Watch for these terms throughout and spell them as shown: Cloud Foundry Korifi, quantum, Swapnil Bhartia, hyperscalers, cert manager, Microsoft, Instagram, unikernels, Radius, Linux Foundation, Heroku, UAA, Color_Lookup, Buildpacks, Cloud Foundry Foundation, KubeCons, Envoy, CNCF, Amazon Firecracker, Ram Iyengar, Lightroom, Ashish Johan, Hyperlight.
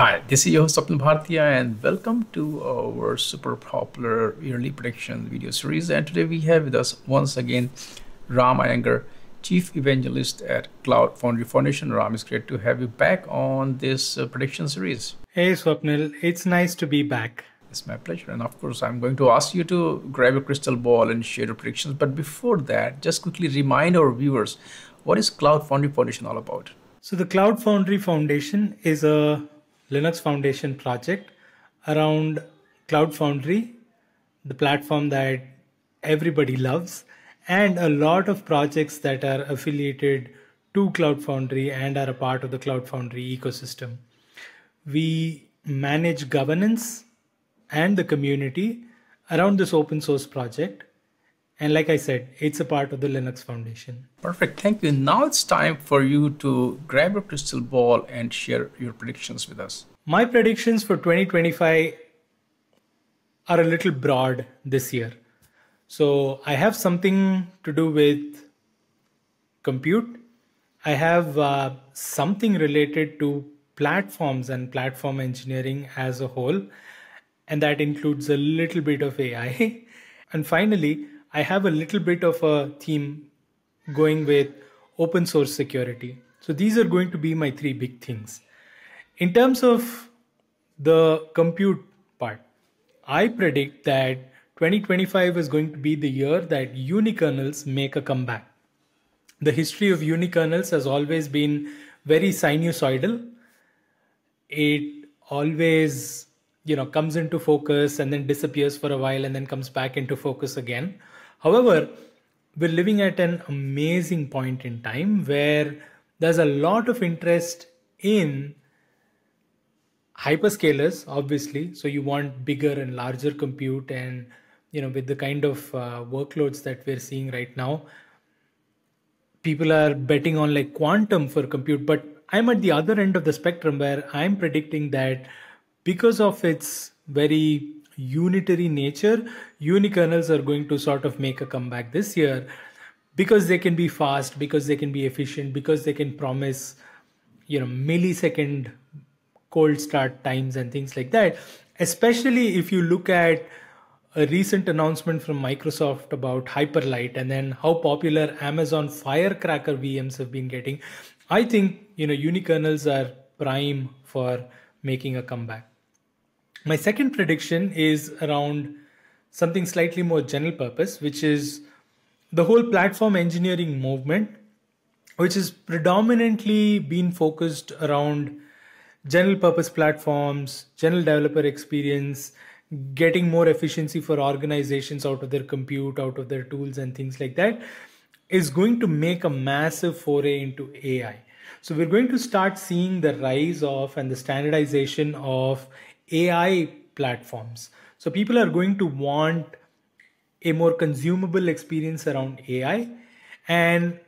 Hi, this is your host Swapnil Bhartia and welcome to our super popular yearly prediction video series. And today we have with us once again Ram Iyengar, Chief Evangelist at Cloud Foundry Foundation. Ram, it's great to have you back on this prediction series. Hey Swapnil, it's nice to be back. It's my pleasure. And of course, I'm going to ask you to grab a crystal ball and share your predictions. But before that, just quickly remind our viewers, what is Cloud Foundry Foundation all about? So the Cloud Foundry Foundation is a Linux Foundation project around Cloud Foundry, the platform that everybody loves, and a lot of projects that are affiliated to Cloud Foundry and are a part of the Cloud Foundry ecosystem. We manage governance and the community around this open source project. And like I said, it's a part of the Linux Foundation. Perfect, thank you. Now it's time for you to grab a crystal ball and share your predictions with us. My predictions for 2025 are a little broad this year. So I have something to do with compute. I have something related to platforms and platform engineering as a whole. And that includes a little bit of AI. And finally, I have a little bit of a theme going with open source security. So these are going to be my three big things. In terms of the compute part, I predict that 2025 is going to be the year that unikernels make a comeback. The history of unikernels has always been very sinusoidal. It always, you know, comes into focus and then disappears for a while and then comes back into focus again. However, we're living at an amazing point in time where there's a lot of interest in hyperscalers, obviously. So you want bigger and larger compute, and, you know, with the kind of workloads that we're seeing right now, people are betting on like quantum for compute. But I'm at the other end of the spectrum where I'm predicting that because of its very unitary nature, unikernels are going to sort of make a comeback this year because they can be fast, because they can be efficient, because they can promise, you know, millisecond cold start times and things like that. Especially if you look at a recent announcement from Microsoft about Hyperlight and then how popular Amazon Firecracker VMs have been getting, I think, you know, unikernels are prime for making a comeback. My second prediction is around something slightly more general purpose, which is the whole platform engineering movement, which has predominantly been focused around general purpose platforms, general developer experience, getting more efficiency for organizations out of their compute, out of their tools and things like that, is going to make a massive foray into AI. So we're going to start seeing the rise of and the standardization of AI platforms. So people are going to want a more consumable experience around AI. And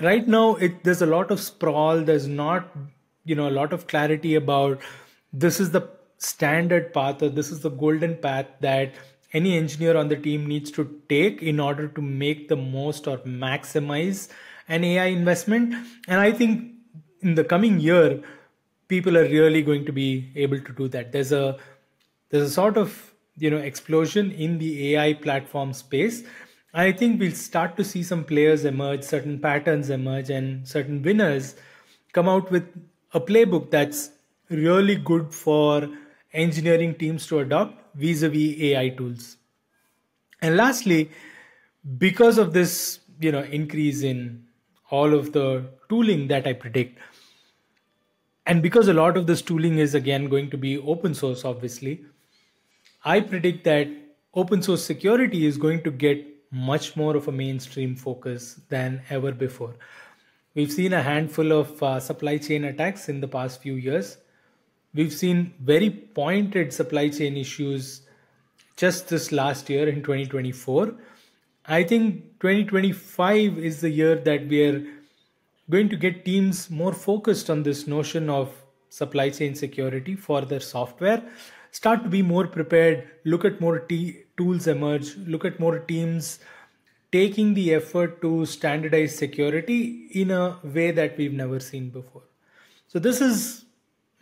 right now there's a lot of sprawl. There's not, you know, a lot of clarity about this is the standard path or this is the golden path that any engineer on the team needs to take in order to make the most or maximize an AI investment. And I think in the coming year, people are really going to be able to do that. There's a sort of, you know, explosion in the AI platform space. I think we'll start to see some players emerge, certain patterns emerge, and certain winners come out with a playbook that's really good for engineering teams to adopt vis-a-vis AI tools. And lastly, because of this, you know, increase in all of the tooling that I predict, and because a lot of this tooling is again going to be open source, obviously, I predict that open source security is going to get much more of a mainstream focus than ever before. We've seen a handful of supply chain attacks in the past few years. We've seen very pointed supply chain issues just this last year in 2024. I think 2025 is the year that we are going to get teams more focused on this notion of supply chain security for their software, start to be more prepared, look at more tools emerge, look at more teams taking the effort to standardize security in a way that we've never seen before. So this is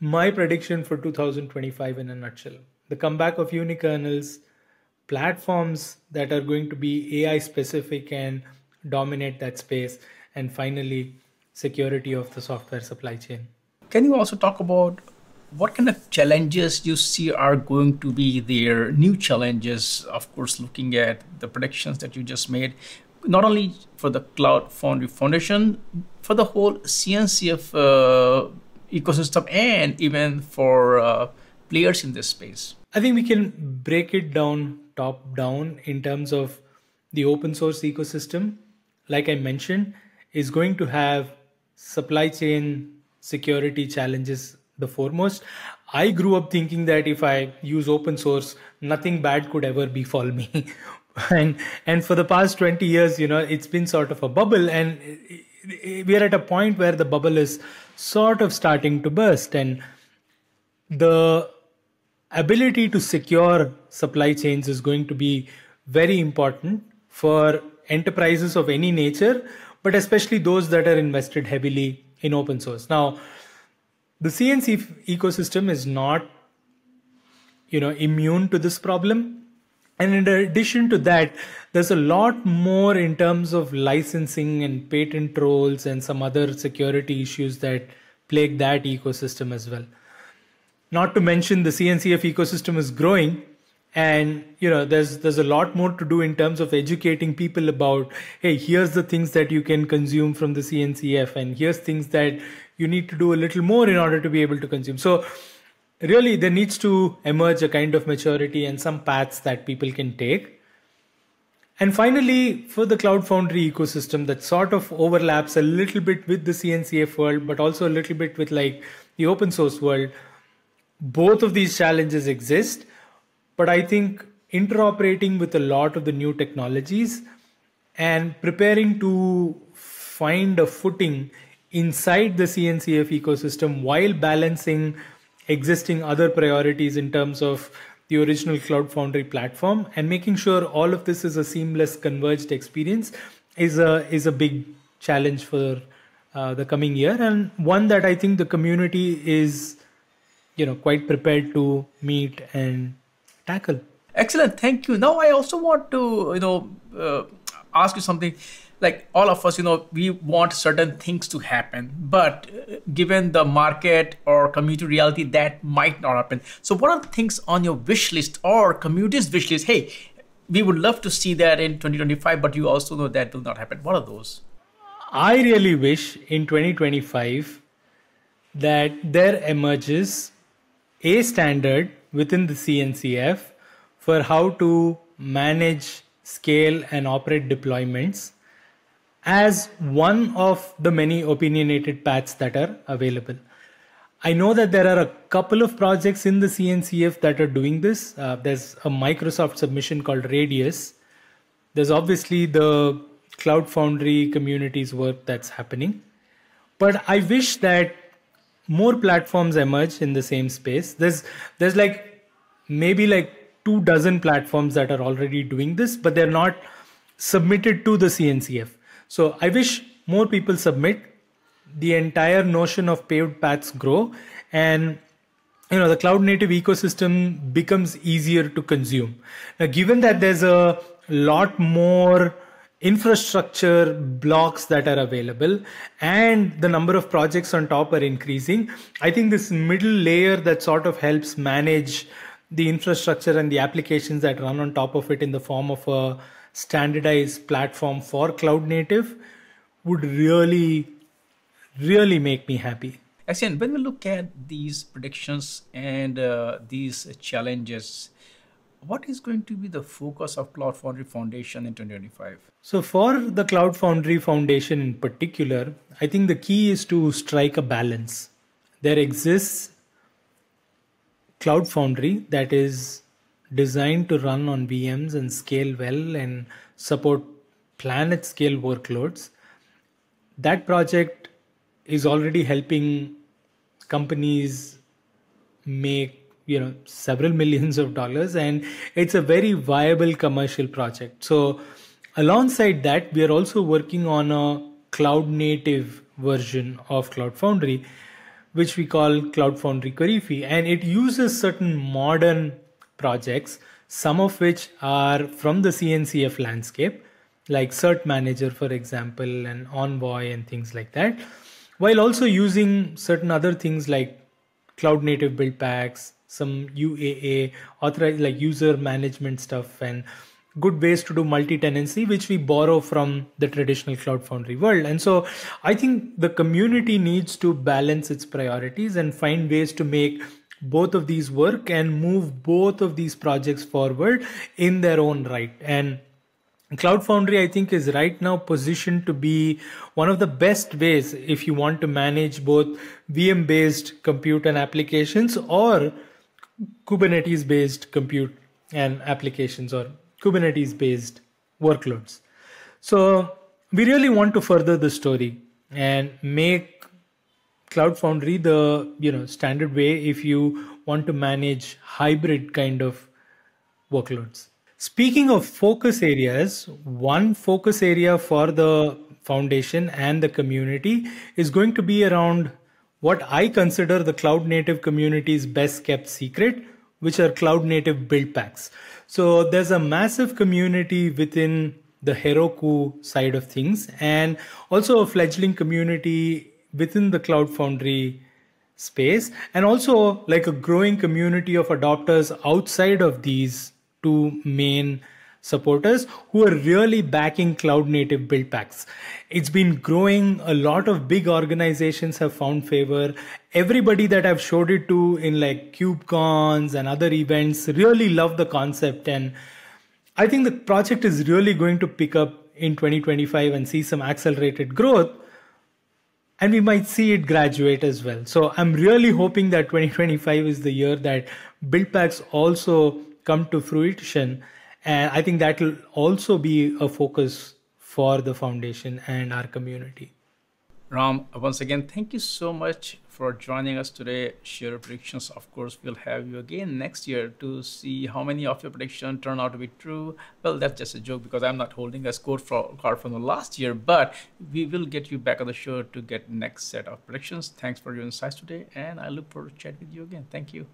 my prediction for 2025 in a nutshell. The comeback of unikernels, platforms that are going to be AI specific and dominate that space, and finally, security of the software supply chain. Can you also talk about what kind of challenges you see are going to be there, new challenges, of course, looking at the predictions that you just made, not only for the Cloud Foundry Foundation, for the whole CNCF ecosystem, and even for players in this space? I think we can break it down top down in terms of the open source ecosystem, like I mentioned, is going to have supply chain security challenges the foremost. I grew up thinking that if I use open source, nothing bad could ever befall me. and for the past 20 years, it's been sort of a bubble, and we are at a point where the bubble is sort of starting to burst, and the ability to secure supply chains is going to be very important for enterprises of any nature, but especially those that are invested heavily in open source. Now, the CNCF ecosystem is not, immune to this problem. And in addition to that, there's a lot more in terms of licensing and patent trolls and some other security issues that plague that ecosystem as well. Not to mention the CNCF ecosystem is growing, and there's a lot more to do in terms of educating people about, hey, here's the things that you can consume from the CNCF, and here's things that you need to do a little more in order to be able to consume. So really, there needs to emerge a kind of maturity and some paths that people can take. And finally, for the Cloud Foundry ecosystem, that sort of overlaps a little bit with the CNCF world, but also a little bit with like the open source world, both of these challenges exist. But I think interoperating with a lot of the new technologies and preparing to find a footing inside the CNCF ecosystem while balancing existing other priorities in terms of the original Cloud Foundry platform and making sure all of this is a seamless converged experience is a big challenge for the coming year, and one that I think the community is quite prepared to meet and tackle. Excellent, thank you. Now I also want to ask you something. Like all of us, we want certain things to happen, but given the market or community reality, that might not happen. So what are the things on your wish list or community's wish list? Hey, we would love to see that in 2025, but you also know that will not happen. What are those? I really wish in 2025 that there emerges a standard within the CNCF for how to manage, scale, and operate deployments as one of the many opinionated paths that are available. I know that there are a couple of projects in the CNCF that are doing this. There's a Microsoft submission called Radius. There's obviously the Cloud Foundry community's work that's happening. But I wish that more platforms emerge in the same space. There's like maybe like 24 platforms that are already doing this, but they're not submitted to the CNCF. So I wish more people submit, the entire notion of paved paths grow, and the cloud native ecosystem becomes easier to consume. Now, given that there's a lot more infrastructure blocks that are available and the number of projects on top are increasing, I think this middle layer that sort of helps manage the infrastructure and the applications that run on top of it in the form of a standardized platform for cloud native would really make me happy. Excellent. When we look at these predictions and these challenges, what is going to be the focus of Cloud Foundry Foundation in 2025? So for the Cloud Foundry Foundation in particular, I think the key is to strike a balance. There exists Cloud Foundry that is designed to run on VMs and scale well and support planet scale workloads. That project is already helping companies make several millions of dollars, and it's a very viable commercial project. So alongside that, we are also working on a cloud native version of Cloud Foundry, which we call Cloud Foundry Korifi, and it uses certain modern projects, some of which are from the CNCF landscape, like Cert Manager, for example, and Envoy and things like that, while also using certain other things like cloud native Buildpacks, some UAA, authorized like user management stuff, and good ways to do multi-tenancy, which we borrow from the traditional Cloud Foundry world. And so I think the community needs to balance its priorities and find ways to make both of these work and move both of these projects forward in their own right. And Cloud Foundry, I think, is right now positioned to be one of the best ways if you want to manage both VM-based compute and applications, or Kubernetes-based compute and applications, or Kubernetes-based workloads. So we really want to further the story and make Cloud Foundry the standard way if you want to manage hybrid kind of workloads. Speaking of focus areas, one focus area for the foundation and the community is going to be around what I consider the cloud native community's best kept secret, which are cloud native build packs. So there's a massive community within the Heroku side of things, and also a fledgling community within the Cloud Foundry space, and also like a growing community of adopters outside of these two main supporters who are really backing cloud native build packs. It's been growing. A lot of big organizations have found favor. Everybody that I've showed it to in like KubeCons and other events really love the concept. And I think the project is really going to pick up in 2025 and see some accelerated growth. And we might see it graduate as well. So I'm really hoping that 2025 is the year that build packs also come to fruition. And I think that will also be a focus for the foundation and our community. Ram, once again, thank you so much for joining us today. Share your predictions. Of course, we'll have you again next year to see how many of your predictions turn out to be true. Well, that's just a joke because I'm not holding a score card from the last year, but we will get you back on the show to get next set of predictions. Thanks for your insights today, and I look forward to chatting with you again. Thank you.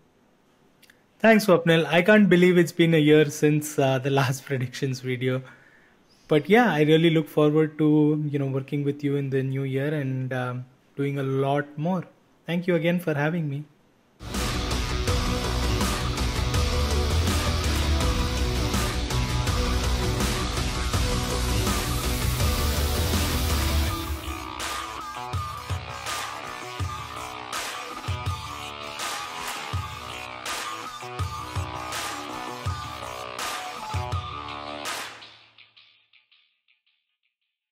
Thanks, Swapnil. I can't believe it's been a year since the last predictions video. But yeah, I really look forward to working with you in the new year and doing a lot more. Thank you again for having me.